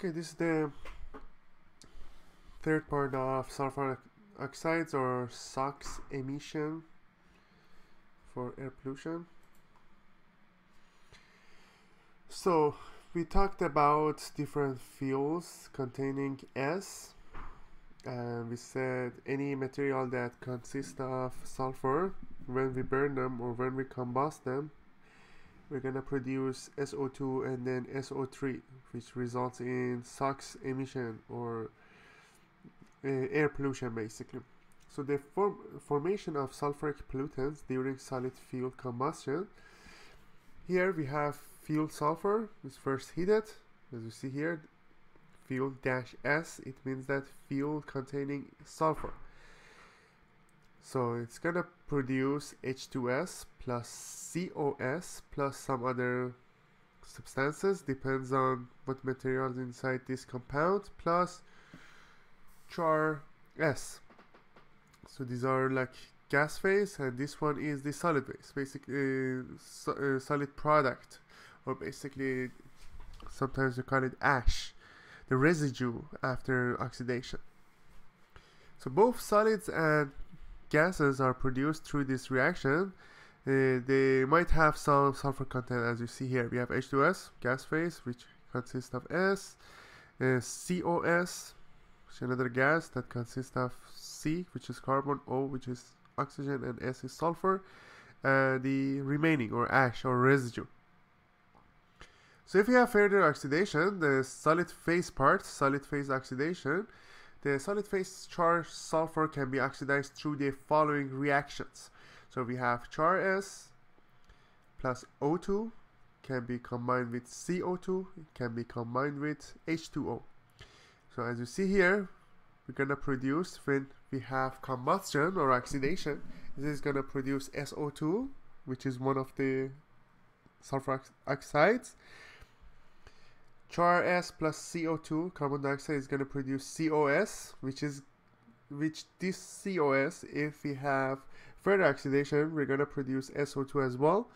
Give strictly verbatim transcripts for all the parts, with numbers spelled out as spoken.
Okay, this is the third part of sulfur oxides or SOx emission for air pollution. So we talked about different fuels containing S, and we said any material that consists of sulfur, when we burn them or when we combust them, we're gonna produce S O two and then S O three, which results in SOx emission or uh, air pollution basically. So the form formation of sulfuric pollutants during solid fuel combustion. Here we have fuel sulfur is first heated, as you see here, fuel dash S, it means that fuel containing sulfur. So it's gonna produce H two S plus C O S plus some other substances, depends on what materials inside this compound, plus char S. So these are like gas phase, and this one is the solid phase, basically uh, so, uh, solid product, or basically sometimes we call it ash, the residue after oxidation. So both solids and gases are produced through this reaction. Uh, they might have some sulfur content, as you see here. We have H two S, gas phase, which consists of S, uh, C O S, which is another gas that consists of C, which is carbon, O, which is oxygen, and S is sulfur, uh, the remaining or ash or residue. So if you have further oxidation, the solid phase part, solid phase oxidation, the solid phase char sulfur can be oxidized through the following reactions. So we have char S plus O two can be combined with C O two, can be combined with H two O. So as you see here, we're gonna produce, when we have combustion or oxidation, this is gonna produce S O two, which is one of the sulfur oxides. Char S plus C O two, carbon dioxide, is going to produce C O S, which is which this C O S, if we have further oxidation, we're going to produce S O two as well.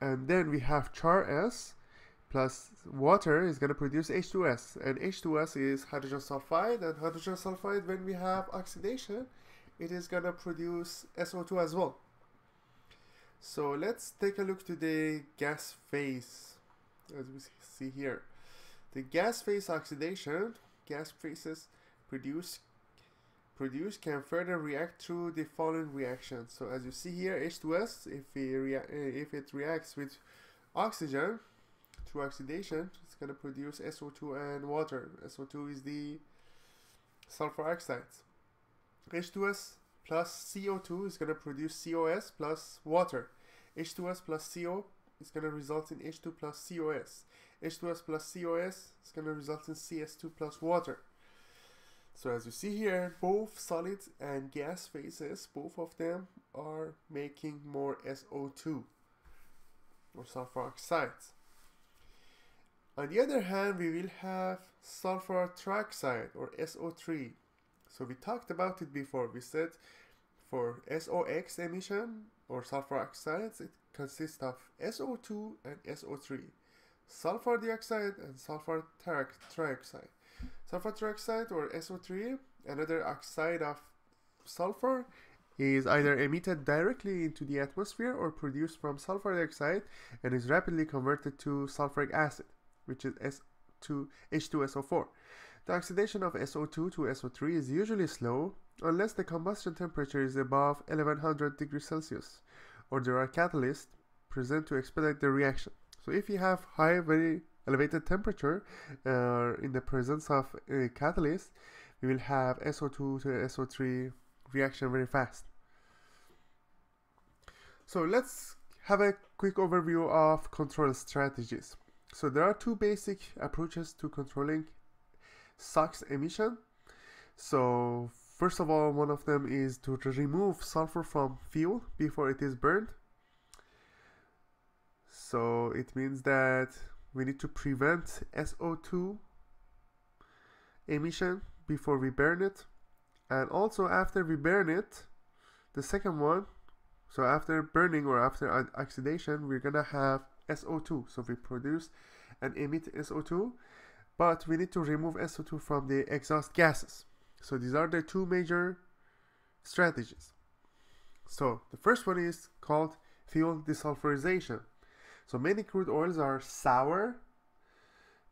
And then we have char S plus water is going to produce H two S, and H two S is hydrogen sulfide, and hydrogen sulfide, when we have oxidation, it is going to produce S O two as well. So let's take a look to the gas phase, as we see here. The gas phase oxidation, gas phases produce, produce can further react through the following reactions. So as you see here, H two S, if, we rea if it reacts with oxygen through oxidation, it's going to produce S O two and water. S O two is the sulfur oxides. H two S plus C O two is going to produce C O S plus water. H two S plus C O is going to result in H two plus C O S. H two S plus C O S is going to result in C S two plus water. So as you see here, both solid and gas phases, both of them are making more S O two or sulfur oxides. On the other hand, we will have sulfur trioxide or S O three. So we talked about it before. We said for SOx emission or sulfur oxides, it consists of S O two and S O three, sulfur dioxide and sulfur trioxide. Sulfur trioxide or S O three, another oxide of sulfur, is either emitted directly into the atmosphere or produced from sulfur dioxide and is rapidly converted to sulfuric acid, which is H two S O four. The oxidation of S O two to S O three is usually slow unless the combustion temperature is above eleven hundred degrees Celsius, or there are catalysts present to expedite the reaction. So if you have high, very elevated temperature, uh, in the presence of a catalyst, we will have S O two to S O three reaction very fast. So let's have a quick overview of control strategies. So there are two basic approaches to controlling SOx emission. So first of all, one of them is to remove sulfur from fuel before it is burned. So it means that we need to prevent S O two emission before we burn it. And also after we burn it, the second one, so after burning or after oxidation, we're gonna have S O two. So we produce and emit S O two, but we need to remove S O two from the exhaust gases. So these are the two major strategies. So the first one is called fuel desulfurization. So many crude oils are sour,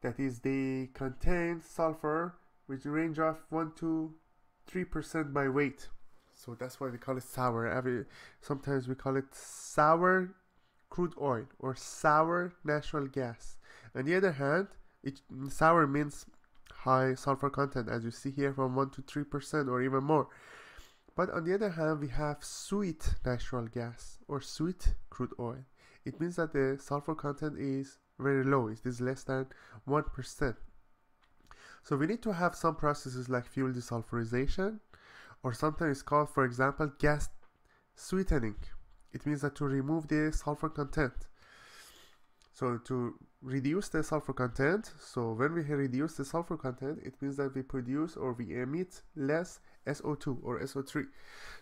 that is they contain sulfur which range of one to three percent by weight. So that's why we call it sour. Every, sometimes we call it sour crude oil or sour natural gas. On the other hand, it, sour means high sulfur content, as you see here, from one to three percent or even more. But on the other hand, we have sweet natural gas or sweet crude oil. It means that the sulfur content is very low. It is less than one percent. So we need to have some processes like fuel desulfurization, or sometimes it's called, for example, gas sweetening. It means that to remove the sulfur content. So to reduce the sulfur content, so when we reduce the sulfur content, it means that we produce or we emit less S O two or S O three.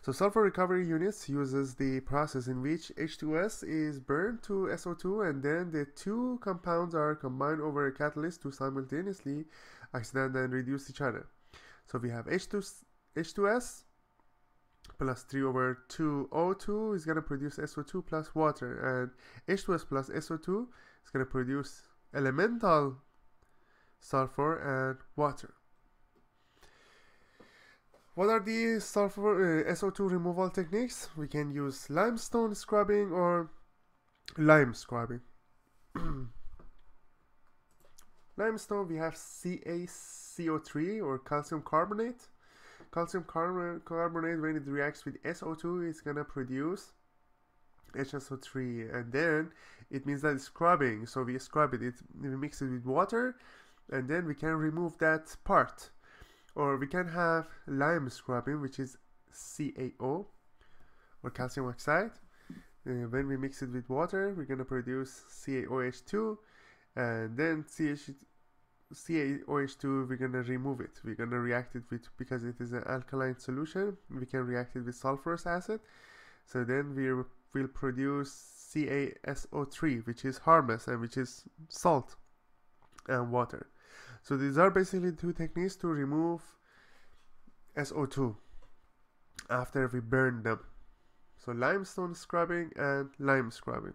So sulfur recovery units uses the process in which H two S is burned to S O two, and then the two compounds are combined over a catalyst to simultaneously oxidize and reduce each other. So we have H two S plus three over two O two is going to produce S O two plus water, and H two S plus S O two is going to produce elemental sulfur and water. What are the sulfur uh, S O two removal techniques? We can use limestone scrubbing or lime scrubbing. Limestone, we have C A C O three or calcium carbonate. Calcium carbonate, when it reacts with S O two, it's going to produce H S O three, and then it means that it's scrubbing. So we scrub it, it, we mix it with water, and then we can remove that part. Or we can have lime scrubbing, which is C A O or calcium oxide. And when we mix it with water, we're going to produce C a O H two, and then C H two. C a O H two, we're going to remove it. We're going to react it with, because it is an alkaline solution, we can react it with sulfurous acid. So then we will produce C a S O three, which is harmless and which is salt and water. So these are basically two techniques to remove S O two after we burn them. So limestone scrubbing and lime scrubbing.